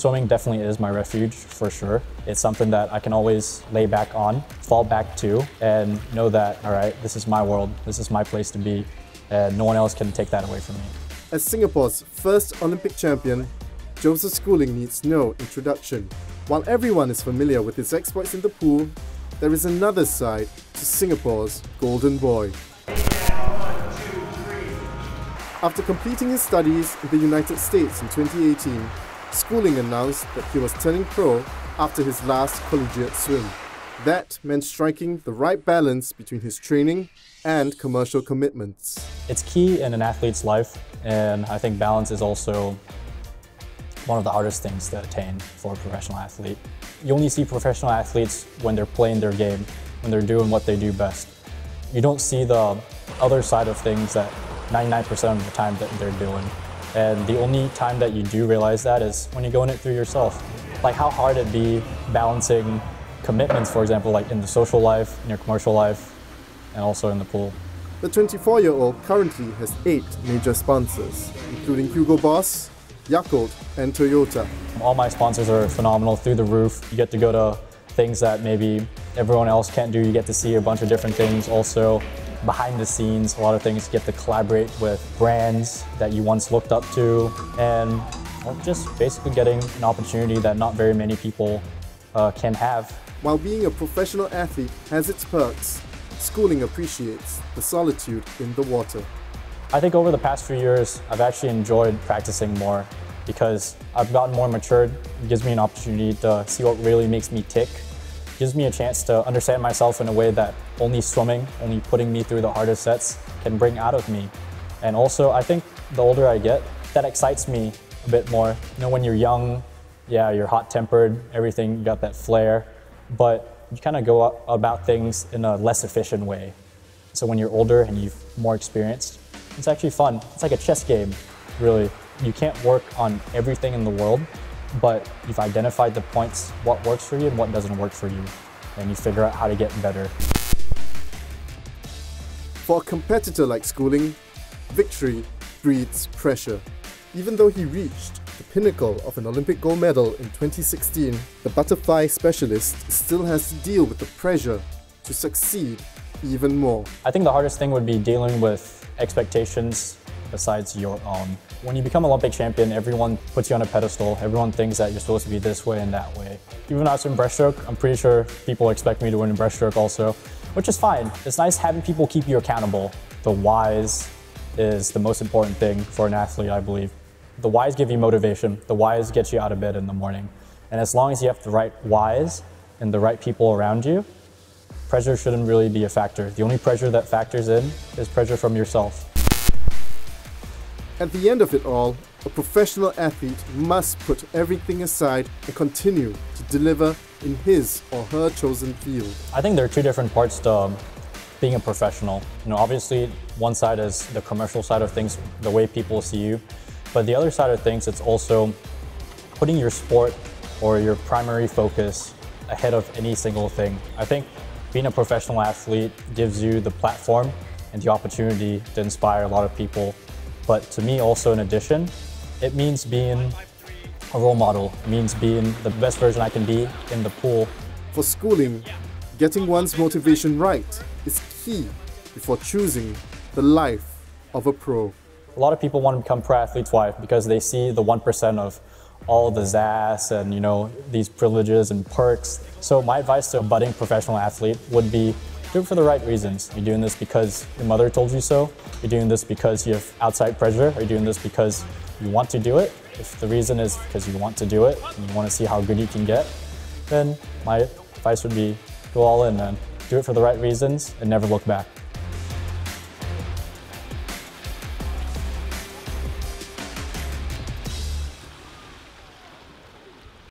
Swimming definitely is my refuge for sure. It's something that I can always lay back on, fall back to, and know that, all right, this is my world, this is my place to be, and no one else can take that away from me. As Singapore's first Olympic champion, Joseph Schooling needs no introduction. While everyone is familiar with his exploits in the pool, there is another side to Singapore's golden boy. After completing his studies in the United States in 2018, Schooling announced that he was turning pro after his last collegiate swim. That meant striking the right balance between his training and commercial commitments. It's key in an athlete's life, and I think balance is also one of the hardest things to attain for a professional athlete. You only see professional athletes when they're playing their game, when they're doing what they do best. You don't see the other side of things that 99% of the time that they're doing. And the only time that you do realize that is when you're going it through yourself. Like how hard it'd be balancing commitments, for example, like in the social life, in your commercial life, and also in the pool. The 24-year-old currently has 8 major sponsors, including Hugo Boss, Yakult, and Toyota. All my sponsors are phenomenal, through the roof. You get to go to things that maybe everyone else can't do. You get to see a bunch of different things also. Behind the scenes, a lot of things. You get to collaborate with brands that you once looked up to, and just basically getting an opportunity that not very many people can have. While being a professional athlete has its perks, Schooling appreciates the solitude in the water. I think over the past few years, I've actually enjoyed practicing more because I've gotten more matured. It gives me an opportunity to see what really makes me tick. Gives me a chance to understand myself in a way that only swimming, only putting me through the harder sets can bring out of me. And also, I think the older I get, that excites me a bit more. You know, when you're young, yeah, you're hot-tempered, everything, you got that flair, but you kind of go about things in a less efficient way. So when you're older and you've more experienced, it's actually fun. It's like a chess game, really. You can't work on everything in the world, but you've identified the points, what works for you and what doesn't work for you, and you figure out how to get better. For a competitor like Schooling, victory breeds pressure. Even though he reached the pinnacle of an Olympic gold medal in 2016, the butterfly specialist still has to deal with the pressure to succeed even more. I think the hardest thing would be dealing with expectations besides your own. When you become Olympic champion, everyone puts you on a pedestal. Everyone thinks that you're supposed to be this way and that way. Even when I swim breaststroke, I'm pretty sure people expect me to win in breaststroke also, which is fine. It's nice having people keep you accountable. The whys is the most important thing for an athlete, I believe. The whys give you motivation. The whys get you out of bed in the morning. And as long as you have the right whys and the right people around you, pressure shouldn't really be a factor. The only pressure that factors in is pressure from yourself. At the end of it all, a professional athlete must put everything aside and continue to deliver in his or her chosen field. I think there are 2 different parts to being a professional. You know, obviously, one side is the commercial side of things, the way people see you. But the other side of things, it's also putting your sport or your primary focus ahead of any single thing. I think being a professional athlete gives you the platform and the opportunity to inspire a lot of people. But to me also, in addition, it means being a role model. It means being the best version I can be in the pool. For Schooling, getting one's motivation right is key before choosing the life of a pro. A lot of people want to become pro athletes. Why? Because they see the 1% of all the zazz and, you know, these privileges and perks. So my advice to a budding professional athlete would be, do it for the right reasons. You're doing this because your mother told you so. You're doing this because you have outside pressure. Are you doing this because you want to do it? If the reason is because you want to do it and you want to see how good you can get, then my advice would be go all in, man. Do it for the right reasons and never look back.